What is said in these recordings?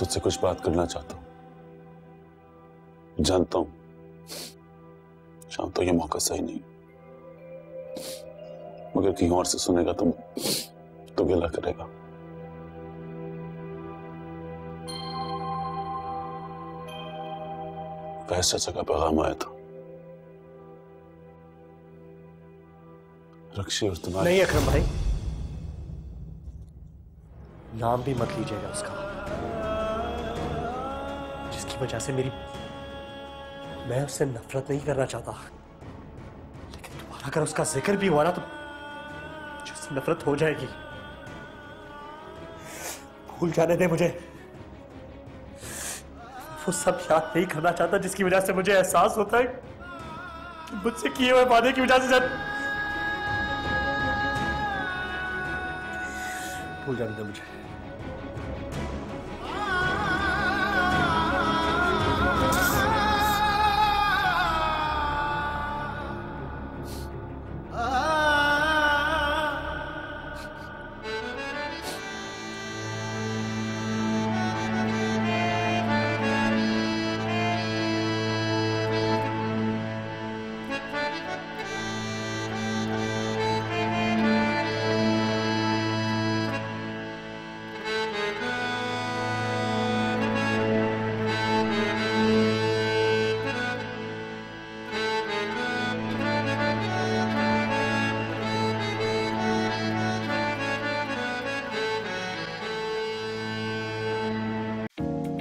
तुझसे कुछ बात करना चाहता हूं। जानता हूं शाम तो ये मौका सही नहीं, मगर कहीं और से सुनेगा तो गिला करेगा। वैसे चाचा का पैगाम आया था रक्षी और तुम्हारे। नहीं अकरम भाई, नाम भी मत लीजिएगा उसका, जिसकी वजह से मैं उससे नफरत नहीं करना चाहता, लेकिन तुम्हारा अगर उसका जिक्र भी हुआ ना तो मुझसे नफरत हो जाएगी। भूल जाने दे मुझे, वो सब याद नहीं करना चाहता जिसकी वजह से मुझे एहसास होता है कि मुझसे किए हुए वादे की वजह से। भूल जाने दे मुझे।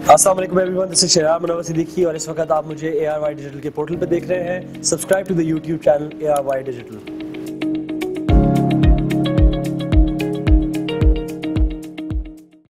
अस्सलाम वालेकुम everyone, this is Shahraz Manwar Siddiqui और इस वक्त आप मुझे ARY डिजिटल के पोर्टल पर देख रहे हैं। Subscribe to the YouTube channel ARY digital.